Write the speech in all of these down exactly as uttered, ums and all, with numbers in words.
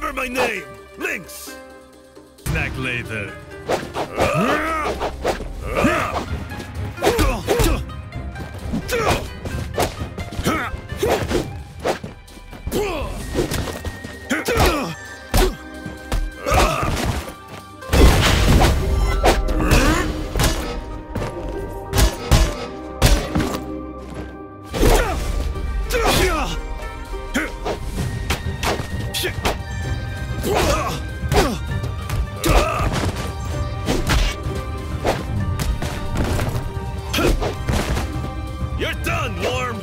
Remember my name, Lynx. Back later. You're done, Lorm!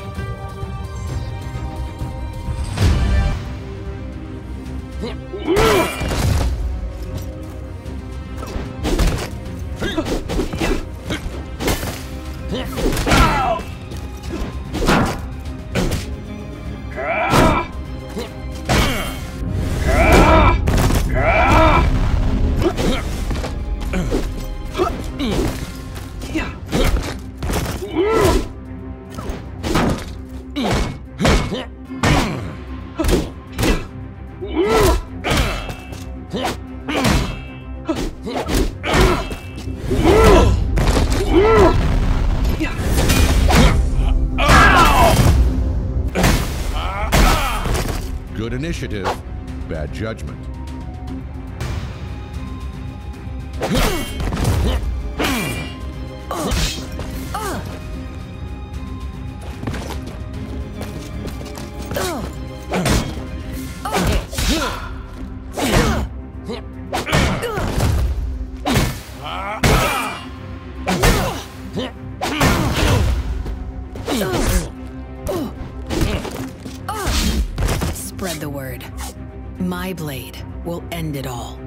Good initiative, bad judgment. Spread the word. My blade will end it all.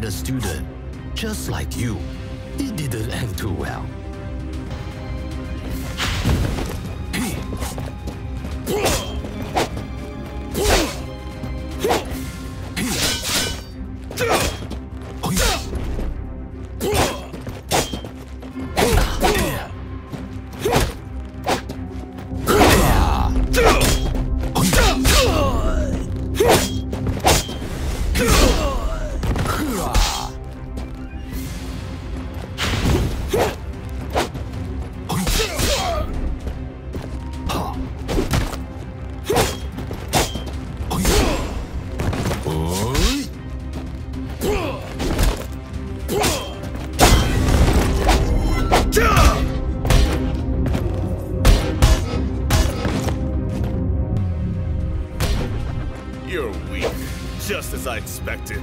A student just like you. It didn't end too well. You're weak, just as I expected.